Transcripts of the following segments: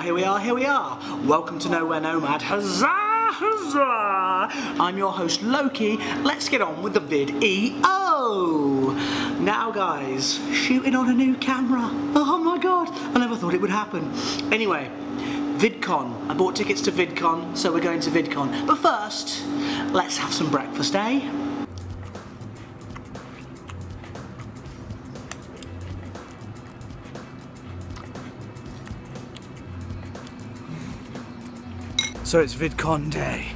Here we are. Welcome to Nowhere Nomad. Huzzah, huzzah! I'm your host, Loki. Let's get on with the vid-eo. Now, guys, shooting on a new camera. Oh my God, I never thought it would happen. Anyway, VidCon. I bought tickets to VidCon, so we're going to VidCon. But first, let's have some breakfast, eh? So it's VidCon day.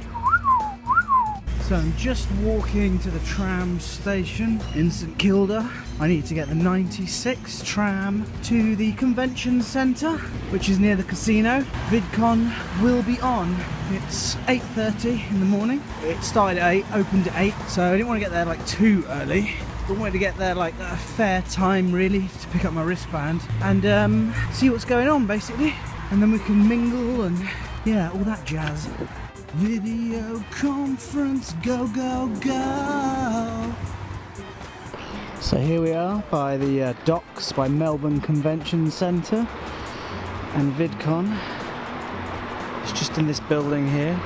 So I'm just walking to the tram station in St Kilda. I need to get the 96 tram to the convention centre, which is near the casino. VidCon will be on. It's 8:30 in the morning. It started at 8, opened at 8, so I didn't want to get there like too early. I wanted to get there like at a fair time really to pick up my wristband and see what's going on basically. And then we can mingle and yeah, all that jazz. Video conference, go, go, go. So here we are by the docks by Melbourne Convention Centre, and VidCon is just in this building here.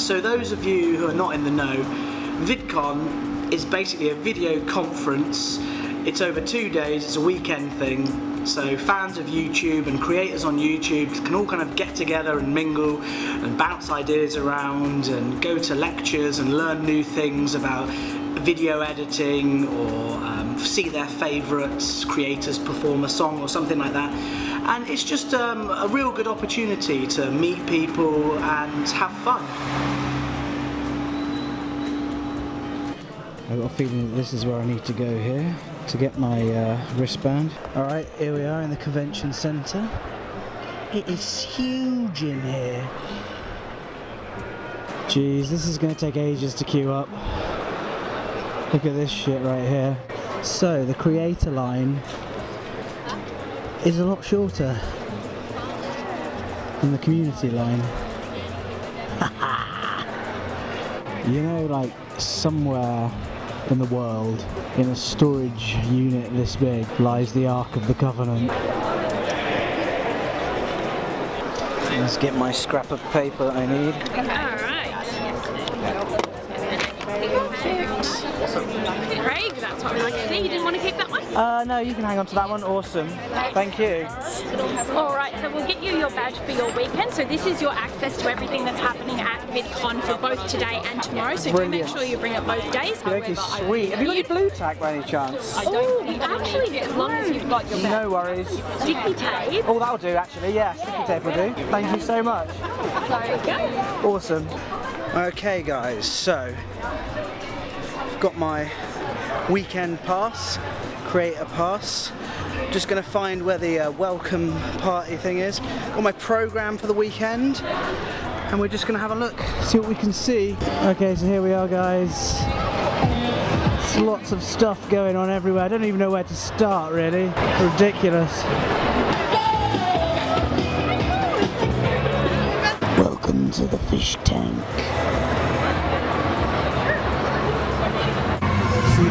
So those of you who are not in the know, VidCon is basically a video conference. It's over 2 days, it's a weekend thing, so fans of YouTube and creators on YouTube can all kind of get together and mingle and bounce ideas around and go to lectures and learn new things about video editing or see their favourites, creators perform a song or something like that. And it's just a real good opportunity to meet people and have fun. I've got a feeling that this is where I need to go here to get my wristband. Alright, here we are in the convention centre. It is huge in here. Jeez, this is going to take ages to queue up. Look at this shit right here. So, the creator line is a lot shorter than the community line. You know, like, somewhere in the world, in a storage unit this big, lies the Ark of the Covenant. Let's get my scrap of paper that I need. Alright. Craig, that's what we like to see. You didn't want to keep that one? No, you can hang on to that one. Awesome. Thank you. Alright, so we'll get you your badge for your weekend. So this is your access to everything that's happening at VidCon for both today and tomorrow. So do make sure you bring it both days. However, sweet. Have you got your blue tag by any chance? I don't think actually, as long as you've got your badge. No worries. Sticky tape. Oh, that'll do actually, yeah. Sticky tape will do. Thank you so much. Awesome. Okay guys, so I've got my weekend pass, creator pass. Just going to find where the welcome party thing is. Got my program for the weekend, and we're just going to have a look, see what we can see. Okay, so here we are, guys. There's lots of stuff going on everywhere. I don't even know where to start, really. Ridiculous. Welcome to the fish tank.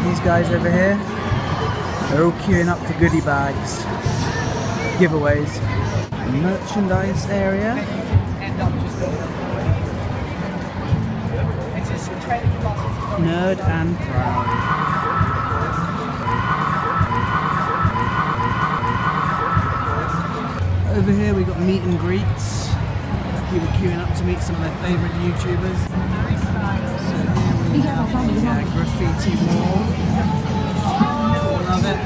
These guys over here, they're all queuing up for goodie bags, giveaways, merchandise area. Nerd and proud. Over here we got meet and greets. People queuing up to meet some of their favourite YouTubers. So Graffiti Mall. Love it.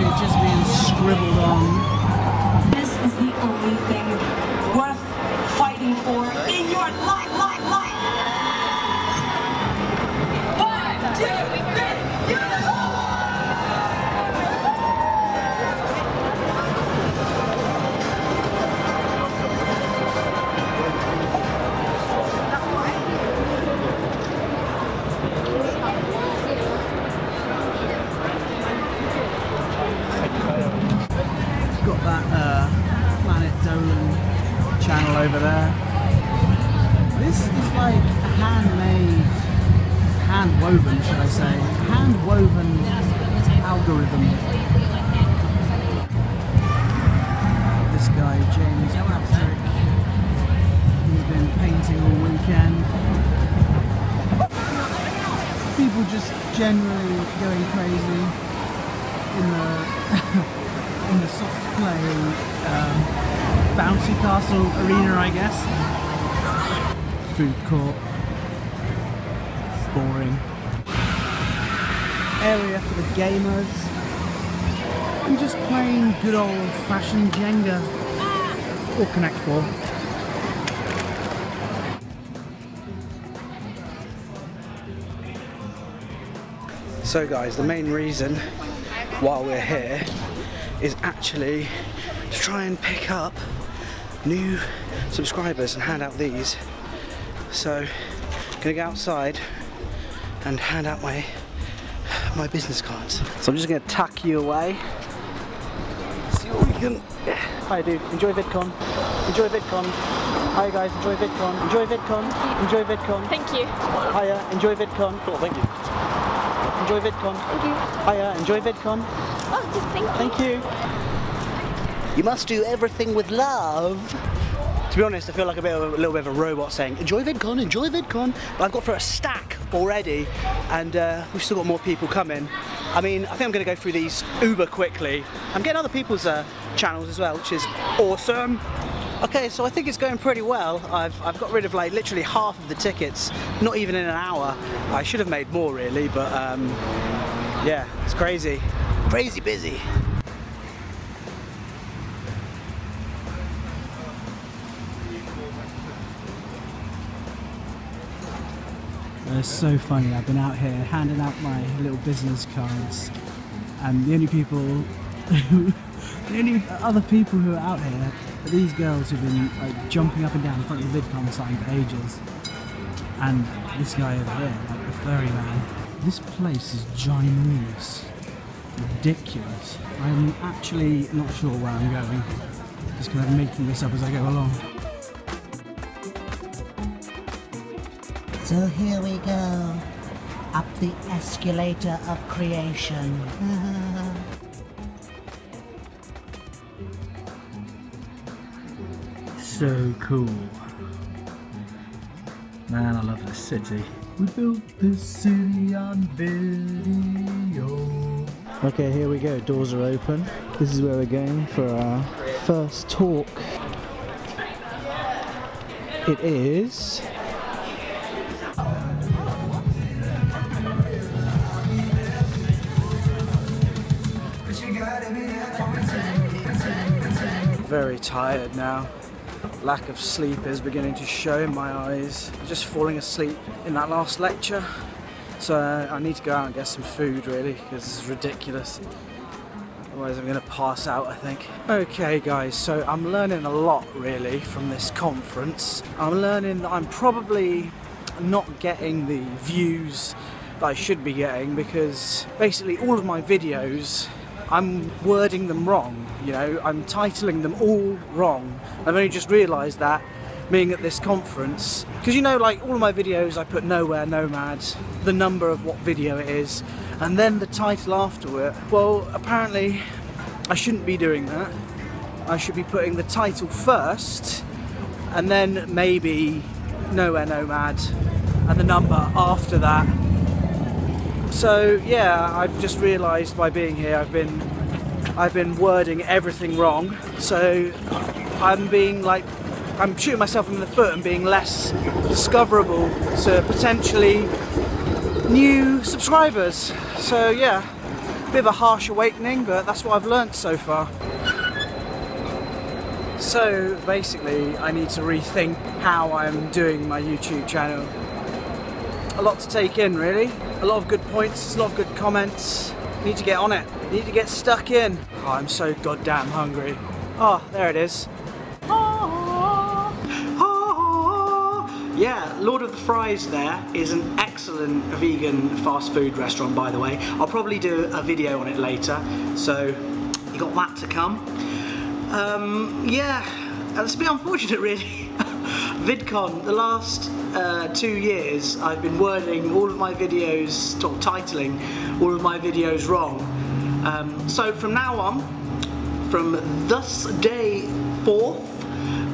It's just being scribbled on. This is the only thing worth fighting for in your life. 1, 2, 3, over there. This is like a handmade, hand-woven, should I say, hand-woven algorithm. This guy, James Patrick, he's been painting all weekend. People just generally going crazy in the in the soft play bouncy castle arena, I guess. Food court. It's boring. Area for the gamers. I'm just playing good old fashioned Jenga or Connect 4. So guys, the main reason while we're here is actually to try and pick up new subscribers and hand out these. So I'm gonna go outside and hand out my business cards. So I'm just gonna tuck you away. See what we can. Hi dude, enjoy VidCon. Enjoy VidCon. Hi guys, enjoy VidCon. Enjoy VidCon. Enjoy VidCon. Thank you. Hiya, enjoy VidCon. Cool, thank you. Enjoy VidCon. Thank you. Hiya, enjoy VidCon. Oh, just thank you. Thank you. You must do everything with love. To be honest, I feel like a little bit of a robot saying, enjoy VidCon, but I've got for a stack already, and we've still got more people coming. I mean, I think I'm going to go through these uber quickly. I'm getting other people's channels as well, which is awesome. Okay, so I think it's going pretty well. I've got rid of like literally half of the tickets, not even in an hour. I should have made more really, but yeah, it's crazy. Crazy busy. It's so funny, I've been out here handing out my little business cards, and the only other people who are out here are these girls who've been like jumping up and down in front of the VidCon sign for ages, and this guy over here, like the furry man. This place is ginormous. Ridiculous. I'm actually not sure where I'm going. Just kind of making this up as I go along. So here we go, up the escalator of creation. So cool. Man, I love this city. We built this city on video. Okay, here we go, doors are open. This is where we're going for our first talk. It is... Very tired now. Lack of sleep is beginning to show in my eyes. Just falling asleep in that last lecture. So I need to go out and get some food really, because this is ridiculous. Otherwise I'm going to pass out, I think. Okay guys, so I'm learning a lot really from this conference. I'm learning that I'm probably not getting the views that I should be getting, because basically all of my videos, I'm wording them wrong, you know, I'm titling them all wrong. I've only just realised that being at this conference, because you know, like all of my videos I put Nowhere Nomad, the number of what video it is, and then the title after it. Well, apparently I shouldn't be doing that. I should be putting the title first and then maybe Nowhere Nomad and the number after that. So yeah, I've just realised by being here I've been wording everything wrong, so I'm shooting myself in the foot and being less discoverable to potentially new subscribers. So yeah, a bit of a harsh awakening, but that's what I've learnt so far. So basically I need to rethink how I'm doing my YouTube channel. A lot to take in really, a lot of good points, a lot of good comments. I need to get on it, I need to get stuck in. Oh, I'm so goddamn hungry. Oh, there it is. Yeah, Lord of the Fries there is an excellent vegan fast food restaurant, by the way. I'll probably do a video on it later, so you got that to come. Yeah, it's a bit unfortunate really. VidCon, the last 2 years I've been wording all of my videos, or titling all of my videos wrong. So from now on, from this day forth,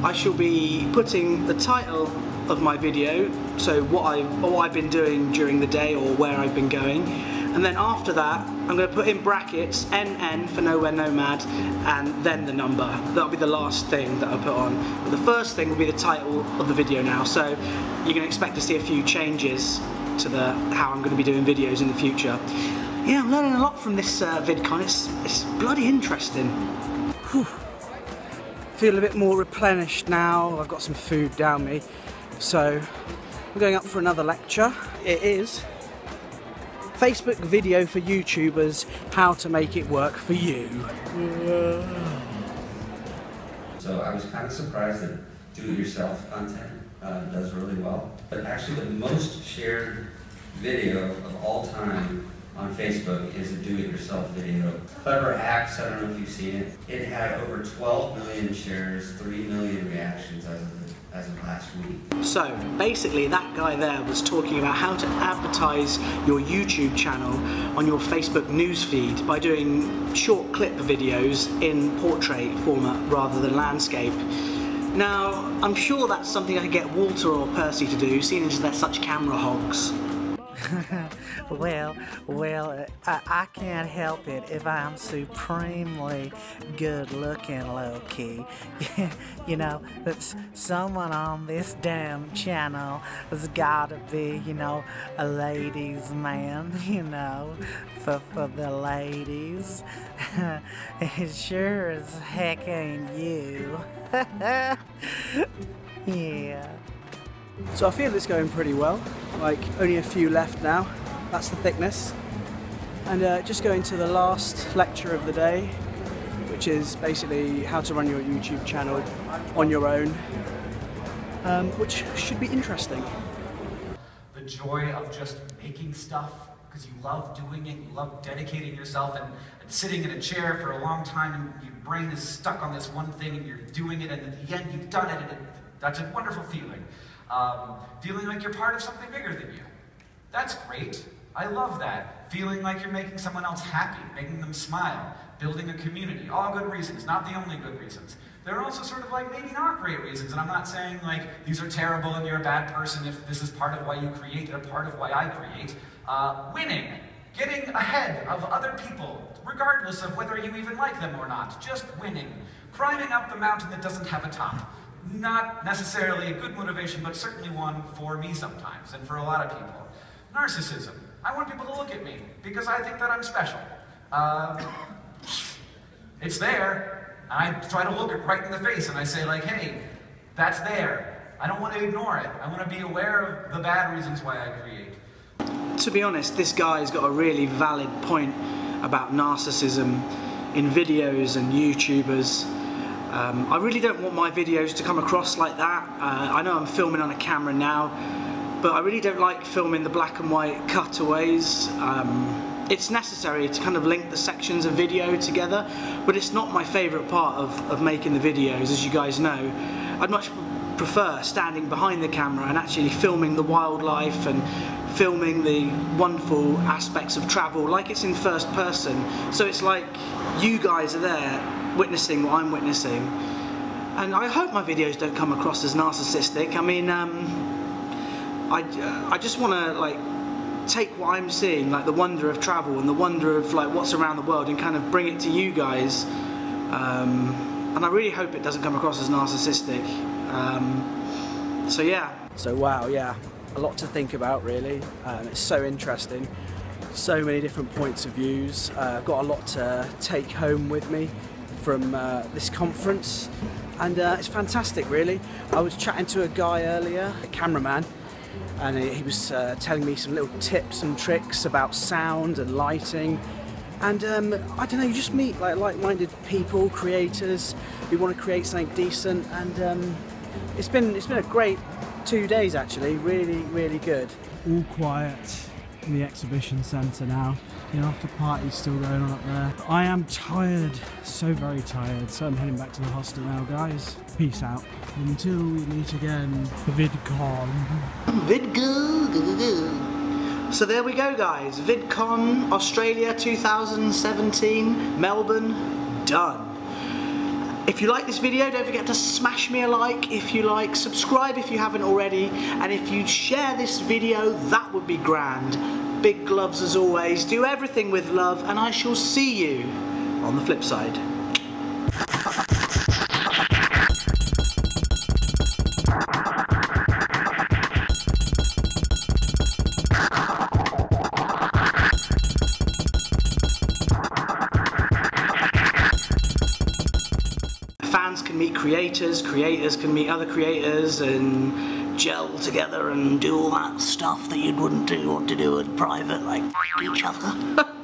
I shall be putting the title of my video, so what I've been doing during the day or where I've been going, and then after that I'm going to put in brackets NN for Nowhere Nomad and then the number. That'll be the last thing that I'll put on. But the first thing will be the title of the video now, so you can expect to see a few changes to the how I'm going to be doing videos in the future. Yeah, I'm learning a lot from this VidCon, it's bloody interesting. Whew. Feel a bit more replenished now, I've got some food down me. So, I'm going up for another lecture. It is Facebook video for YouTubers, how to make it work for you. So I was kind of surprised that do-it-yourself content does really well. But actually the most shared video of all time on Facebook is a do-it-yourself video. Clever Hacks, I don't know if you've seen it. It had over 12 million shares, 3 million reactions as of last week. So basically that guy there was talking about how to advertise your YouTube channel on your Facebook newsfeed by doing short clip videos in portrait format rather than landscape. Now I'm sure that's something I could get Walter or Percy to do, seeing as they're such camera hogs. Well, I can't help it if I'm supremely good-looking, low-key. You know, someone on this damn channel has got to be, you know, a ladies' man, you know, for the ladies. It sure as heck ain't you. Yeah. So I feel it's going pretty well, like only a few left now, that's the thickness. And just going to the last lecture of the day, which is basically how to run your YouTube channel on your own, which should be interesting. The joy of just making stuff, because you love doing it, you love dedicating yourself and sitting in a chair for a long time and your brain is stuck on this one thing and you're doing it and at the end you've done it, and that's a wonderful feeling. Feeling like you're part of something bigger than you. That's great. I love that. Feeling like you're making someone else happy, making them smile, building a community. All good reasons, not the only good reasons. There are also sort of like maybe not great reasons, and I'm not saying like these are terrible and you're a bad person if this is part of why you create or part of why I create. Winning, getting ahead of other people, regardless of whether you even like them or not. Just winning. Climbing up the mountain that doesn't have a top. Not necessarily a good motivation, but certainly one for me sometimes, and for a lot of people. Narcissism. I want people to look at me, because I think that I'm special. It's there, and I try to look it right in the face, and I say like, hey, that's there. I don't want to ignore it. I want to be aware of the bad reasons why I create. To be honest, this guy's got a really valid point about narcissism in videos and YouTubers. I really don't want my videos to come across like that. I know I'm filming on a camera now, but I really don't like filming the black and white cutaways. It's necessary to kind of link the sections of video together, but it's not my favourite part of making the videos, as you guys know. I'd much prefer standing behind the camera and actually filming the wildlife and filming the wonderful aspects of travel like it's in first person. So it's like you guys are there witnessing what I'm witnessing, and I hope my videos don't come across as narcissistic. I mean, I just want to like take what I'm seeing, like the wonder of travel and the wonder of like what's around the world, and kind of bring it to you guys. And I really hope it doesn't come across as narcissistic. So yeah. So wow, yeah, a lot to think about really. It's so interesting. So many different points of views. I've got a lot to take home with me from this conference, and it's fantastic really. I was chatting to a guy earlier, a cameraman, and he was telling me some little tips and tricks about sound and lighting, and I don't know, you just meet like like-minded people, creators who want to create something decent, and it's been a great 2 days actually, really good. All quiet in the exhibition centre now. The after party's still going on up there. I am tired, so very tired, so I'm heading back to the hostel now, guys. Peace out. Until we meet again for VidCon. VidCon. So there we go, guys. VidCon Australia 2017, Melbourne, done. If you like this video, don't forget to smash me a like if you like, subscribe if you haven't already, and if you share this video, that would be grand. Big gloves as always, do everything with love, and I shall see you on the flip side. Creators can meet other creators and gel together and do all that stuff that you wouldn't want to do in private, like each other.